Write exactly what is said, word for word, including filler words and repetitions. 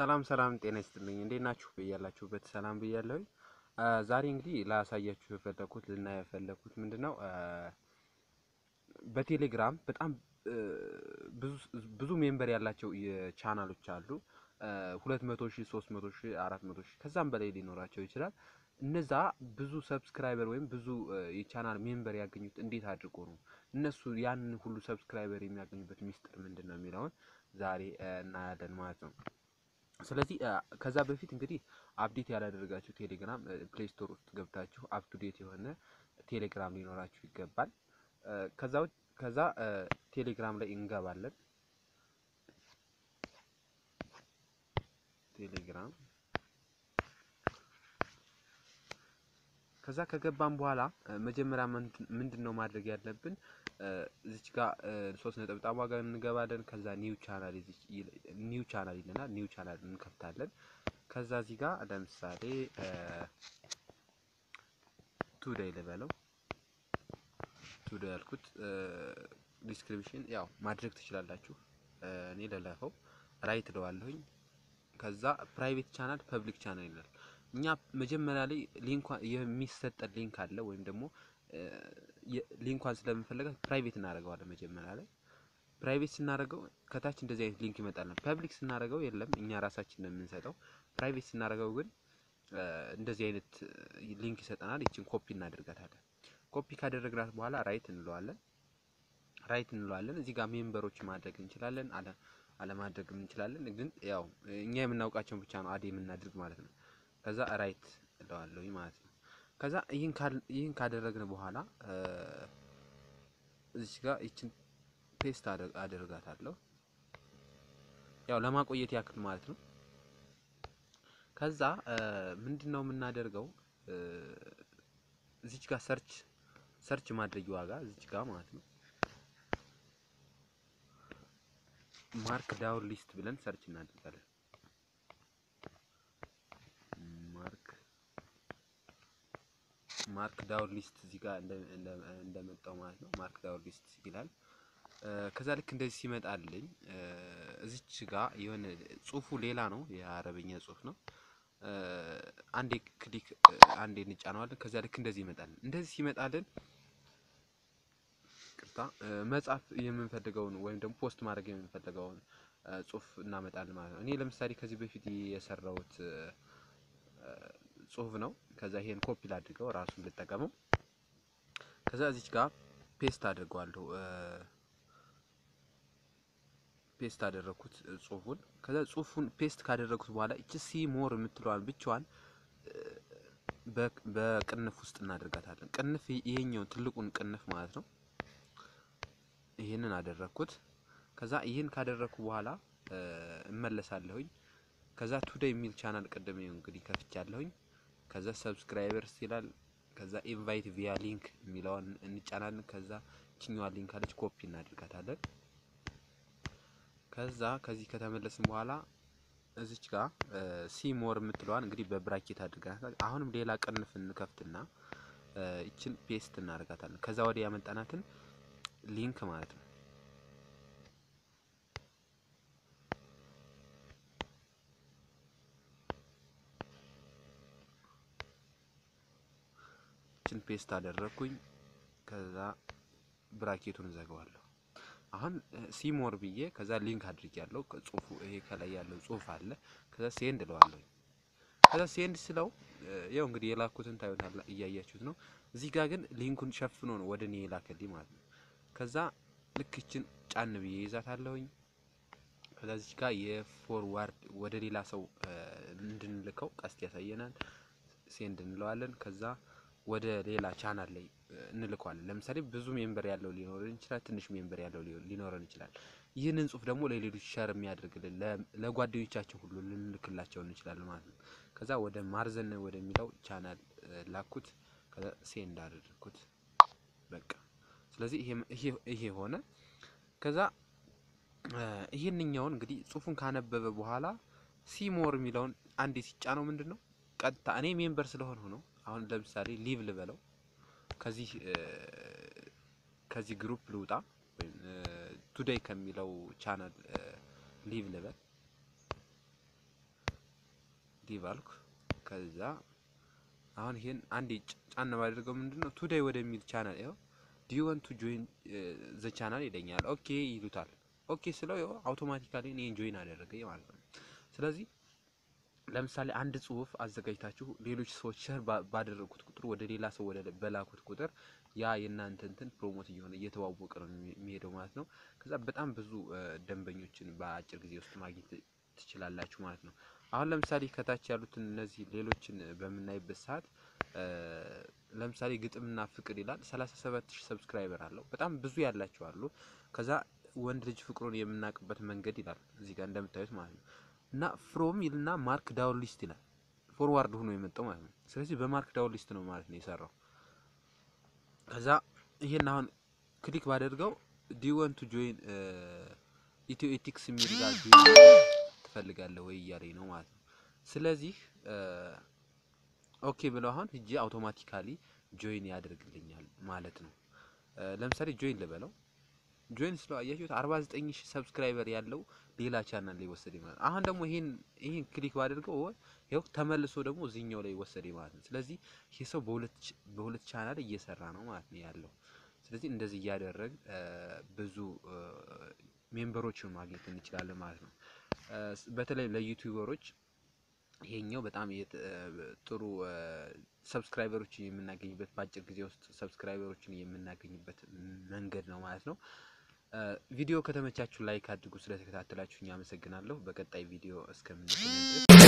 ሰላም ሰላም ጤና ይስጥልኝ እንዴት ናችሁ በእያላችሁበት ሰላም በእያለሁ ዛሬ እንግዲህ ላሳያችሁ የፈለኩት ለና የፈለኩት ምንድነው በቴሌግራም በጣም ብዙ ብዙ ሜምበር ያላቸው ቻናሎች አሉ ሁለት መቶ ሺህ ሶስት መቶ ሺህ አራት መቶ ሺህ ከዛም በላይ ሊኖራቸው ይችላል እነዛ ብዙ ሰብስክራይበር ወይም ብዙ የቻናል ሜምበር ያገኙት እንዴት አድርጎ ነው እነሱ ያን ሁሉ ሰብስክራይበር የሚያገኙበት ሚስጥር ምንድነው የሚለው ዛሬ እናያለን ማለት ነው ስለዚህ ከዛ በፊት እንግዲህ አፕዴት ያላደረጋችሁ ቴሌግራም ፕሌይ ስቶር ውስጥ ገብታችሁ አፕ ቱ ዴት የሆነ ቴሌግራም ሊኖራችሁ ይገባል ከዛው ከዛ ቴሌግራም ላይ እንገባለን ቴሌግራም ከዛ ከገባን በኋላ መጀመሪያ ምንድነው ማድረግ ያለብን እዚች ጋር ሶስት ነጥብጣባ ጋር እንገባለን ከዛ ኒው ቻናል እዚች ኒው ቻናል ይለና ኒው ቻናል እንከፍታለን ከዛ እዚህ ጋር ለምሳሌ ቱዴይ ለበለው ቱዴይ አልኩት ዲስክሪፕሽን ያው ማድረግ ትችላላችሁ እኔ ለለፈው ራይት ደዋለሁኝ ከዛ ፕራይቬት ቻናል ፐብሊክ ቻናል ይላል እኛ መጀመሪያ ላይ ሊንክ የሚሰጠን ሊንክ አለ ወይም ደግሞ ሊንኳን ስለምንፈልጋት ፕራይቬት እናደርጋለን መጀመሪያ ላይ ፕራይቬት ስናደርገው ከታች እንደዚህ አይነት ሊንክ ይመጣልና ፐብሊክ ስናደርገው የለም እኛ ራሳችን ነው የምንሰጠው ፕራይቬት ስናደርገው ግን እንደዚህ አይነት ሊንክ ይሰጠናል እቺን ኮፒ እናደርጋታለን ኮፒ ካደረግናት በኋላ ራይት እንለዋለን ራይት እንለዋለን እዚህ ጋር ሜምበሮች ማድረግ እንችላለን አለ አለማድረግም እንችላለን ግን ያው እኛ የምናውቃቸው ብቻ ነው አዴ የምናድርግ ማለት ነው ከዛ ራይት ለዋለኝ ማለት ነው ከዛ ይሄን ይሄን ካደረግን በኋላ እዚህ ጋር እቺን ፔስት አደርጋታለሁ ያው ለማቆየት ያክል ማለት ነው ከዛ ምንድነው የምናደርገው እዚህ ጋር ሰርች ሰርች ማድረግ ዋጋ እዚህ ጋር ማለት ነው ማርክ ዳውን ሊስት ብለን ሰርች እናደርጋለን ማርክ ዳውን ሊስት እዚህ ጋር እንደመጣው ማለት ነው ማርክ ዳውን ሊስት ይላል ከዛ ልክ እንደዚህ ሲመጣልኝ እዚች ጋር የሆነ ጽሁፉ ሌላ ነው የአረብኛ ጽሁፍ ነው አንዴ ክሊክ አንዴ እንጫናዋለን ከዛ ልክ እንደዚህ ይመጣል እንደዚህ ሲመጣልን ቅርታ መጻፍ የምንፈልገውን ወይም ደግሞ ፖስት ማድረግ የምንፈልገውን ጽሁፍ እናመጣለን ማለት ነው እኔ ለምሳሌ ከዚህ በፊት የሰራሁት ጽሁፍ ነው ከዛ ይሄን ኮፒ ላድርገው ራሱን ልጠቀመው ከዛ እዚች ጋር ፔስት አድርጓለሁ ፔስት አደረኩት ጽሁፉን ከዛ ጽሁፉን ፔስት ካደረኩት በኋላ እቺ ሲ ሞር የምትለዋን ብቻዋን በቅንፍ ውስጥ እናደርጋታለን ቅንፍ ይሄኛው ትልቁን ቅንፍ ማለት ነው ይሄንን አደረኩት ከዛ ይሄን ካደረኩ በኋላ እመለሳለሁኝ ከዛ ቱዴይ ሚል ቻናል ቀደም ነው እንግዲህ ከፍቻለሁኝ ከዛ ሰብስክራይበርስ ይላል ከዛ ኢንቫይት ቪያ ሊንክ ሚላውን እንጫናለን ከዛ እቺኛው ሊንክ አለች ኮፒ እናድርጋታለን ከዛ ከዚህ ከተመለስን በኋላ እዚች ጋር ሲ ሞር የምትለዋን እንግዲህ በብራኬት አድርጋታለን አሁንም ሌላ ቅንፍ እንከፍትና እቺን ፔስት እናደርጋታለን ከዛ ወዲያ ያመጣናትን ሊንክ ማለት ነው ፔስት አደረኩኝ ከዛ ብራኬቱን ዘጋዋለሁ አሁን ሲሞር ብዬ ከዛ ሊንክ አድርጌያለሁ ጽሁፉ ይሄ ከላይ ያለው ጽሁፍ አለ ከዛ ሴንድ ለዋለሁ ከዛ ሴንድ ስለው ያው እንግዲህ የላኩትን ታዩታላ እያያችሁት ነው እዚህ ጋር ግን ሊንኩን ሸፍኖ ነው ወደኔ የላከልኝ ማለት ነው ከዛ ልክችን ጫን ብዬ ይዛታለሁኝ ከዛ እዚህ ጋር የፎርዋርድ ወደ ሌላ ሰው እንድንልከው ቀስት ያሳየናል ሴንድ እንለዋለን ከዛ ወደ ሌላ ቻናል ላይ እንልከዋለን ለምሳሌ ብዙ ሜምበር ያለው ሊኖርን ይችላል ትንሽ ሜምበር ያለው ሊኖርን ይችላል ይሄንን ጽሁፍ ደግሞ ለሌሎች ሼር የሚያደርግልን ለጓደኞቻቸው ሁሉ ልንልክላቸው እንችላለን ማለት ነው ከዛ ወደ ማርዘን ወደሚለው ቻናል ላኩት ከዛ ሴንድ አደረኩት በቃ ስለዚህ ይሄ ይሄ ሆነ ከዛ ይሄንኛውን እንግዲህ ጽሁፉን ካነበበ በኋላ ሲሞር ሚለውን አንዴ ሲጫነው ምንድነው ቀጥታ እኔ ሜምበር ስለሆነ ነው አሁን ለምሳሌ ሊቭ ልበለው ከዚህ ከዚህ ግሩፕ ልውጣ ወይም ቱዴይ ከሚለው ቻናል ሊቭ ልበል ዲቫልኩ ከዛ አሁን ይሄን አንድ ጫን ባደርገው ምንድነው ቱዴይ ወደሚል ቻናል ይሄው ዱ ዩ ዋንት ቱ ጆይን ዘ ቻናል ይደኛል ኦኬ ይሉታል ኦኬ ስለው ይሄው አውቶማቲካሊ እኔን ጆይን አደረገኝ ማለት ነው ስለዚህ ለምሳሌ አንድ ጽሁፍ አዘጋጅታችሁ ሌሎች ሰዎች ሼር ባደረጉት ቁጥር ወደ ሌላ ሰው ወደ በላኩት ቁጥር ያ የናንተ እንትን ፕሮሞት ይሆነ እየተዋወቀ ነው የሚሄደው ማለት ነው ከዛ በጣም ብዙ ደንበኞችን በአጭር ጊዜ ውስጥ ማግኘት ትችላላችሁ ማለት ነው አሁን ለምሳሌ ከታች ያሉት እነዚህ ሌሎችን በመናይበት ሰዓት ለምሳሌ ግጥምና ፍቅር ይላል ሰላሳ ሰባት ሺህ ሰብስክራይበር አለው በጣም ብዙ ያላችሁ አሉ ከዛ ወንድ ልጅ ፍቅሩን የምናቀበት መንገድ ይላል እዚህ ጋር እንደምታዩት ማለት ነው እና from ይልና ማርክ ዳውን ሊስት ይላል ፎርዋርድ ሆኖ የመጣው ማለት ነው ስለዚህ በማርክ ዳውን ሊስት ነው ማለት ነው የሰራው ከዛ ይሄን አሁን ክሊክ ባደርገው do you want to join ኢትዮ ኤቲክስ የሚል ጋር ትፈልጋለህ ወይ ያለኝ ነው ማለት ነው ስለዚህ ኦኬ ብለው አሁን እጂ አውቶማቲካሊ ጆይን ያደርግልኛል ማለት ነው ለምሳሌ ጆይን ልበለው ጆይን ስለ አያችሁት አርባ ዘጠኝ ሺህ ሰብስክራይበር ያለው ሌላ ቻናል ላይ ወሰደ ማለት አሁን ደግሞ ይሄን ይሄን ክሊክ ባደርገው ይሄው ተመልሶ ደግሞ እዚህኛው ላይ ወሰደ ማለት ነው ስለዚህ ይሄ ሰው በሁለት በሁለት ቻናል እየሰራ ነው ማለት ነው ያለው ስለዚህ እንደዚህ ያደረግ ብዙ ሜምበሮችን ማግኘት እንችላለን ማለት ነው በተለይ ለዩቲዩበሮች ይሄኛው በጣም ጥሩ ሰብስክራይበሮችን የምናገኝበት ባጭር ጊዜ ውስጥ ሰብስክራይበሮችን የምናገኝበት መንገድ ነው ማለት ነው ቪዲዮ ከተመቻችሁ ላይክ አድርጉ ስለተከታተላችሁኝ አመሰግናለሁ በቀጣይ ቪዲዮ እስከምንገናኝ